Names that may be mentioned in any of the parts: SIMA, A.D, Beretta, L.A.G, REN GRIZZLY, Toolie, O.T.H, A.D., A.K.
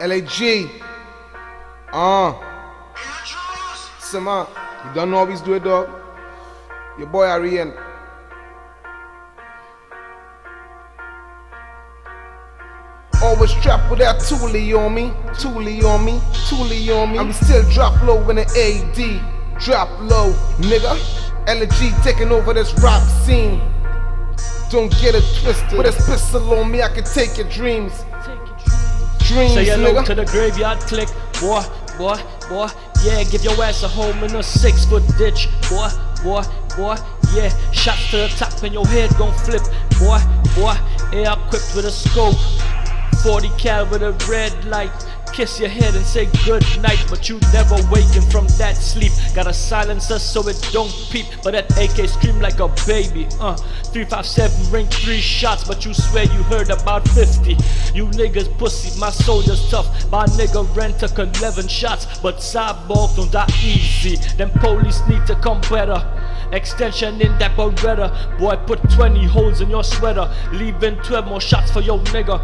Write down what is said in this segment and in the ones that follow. L.A.G. SIMA, you don't always do it, dog. Your boy Arian. Always trapped with that Toolie on me, Toolie on me, Toolie on me. I'm still drop low in the A.D. Drop low, nigga. L.A.G taking over this rock scene. Don't get it twisted. With this pistol on me, I can take your dreams. Dreams, say hello, nigga, to the graveyard click. Boy, boy, boy, yeah, give your ass a home in a 6-foot ditch. Boy, boy, boy, yeah, shots to the top and your head gon' flip. Boy, boy, yeah, I'm equipped with a scope, 40 cal with a red light. Kiss your head and say good night, but you never waking from that sleep. Gotta silence us so it don't peep, but that AK scream like a baby. 357 ring 3 shots, but you swear you heard about 50. You niggas pussy, my soldier's tough. My nigga ran took 11 shots, but cyborg don't die easy. Them police need to come better. Extension in that Beretta. Boy, put 20 holes in your sweater, leaving 12 more shots for your nigga.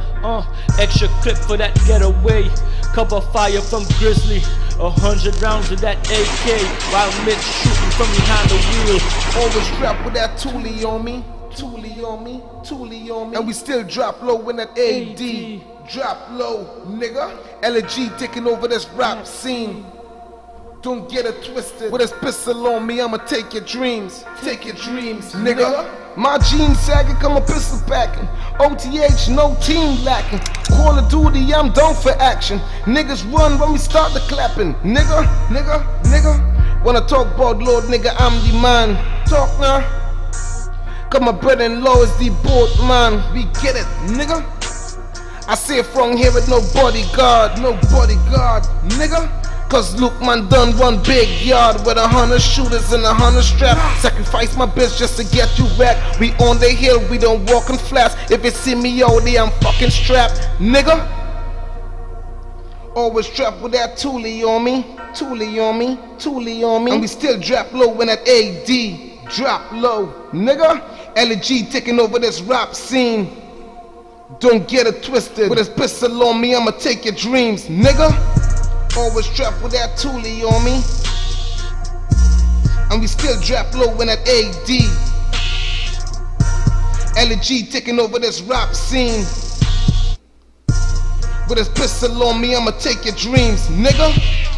Extra clip for that getaway. Cover fire from Grizzly, 100 rounds of that AK, while Mitch shooting from behind the wheel. Always strapped with that Toolie on me, Toolie on me, Toolie on me. And we still drop low in that AD. Drop low, nigga. L.A.G taking over this rap scene. Don't get it twisted. With this pistol on me, I'ma take your dreams. Take your dreams, nigga. My jeans sagging, come a pistol packing. O.T.H, no team lacking. Call of Duty, I'm done for action. Niggas run when we start the clapping. Nigga, nigga, nigga. Wanna talk about Lord, nigga, I'm the man. Talk now. Cause my brother-in-law is the boat man. We get it, nigga. I say it from here with no bodyguard. No bodyguard, nigga. Cause Luke man done one big yard with 100 shooters and 100 straps. Sacrifice my bitch just to get you back. We on the hill, we don't walk in flats. If you see me out there, I'm fucking strapped, nigga. Always trapped with that Toolie on me, Toolie on me, Toolie on me. And we still drop low in that A.D. Drop low, nigga. L.A.G taking over this rap scene. Don't get it twisted. With this pistol on me, I'ma take your dreams, nigga. Always trapped with that Toolie on me, and we still drop low in that A.D. L.A.G taking over this rap scene. With this pistol on me, I'ma take your dreams, nigga.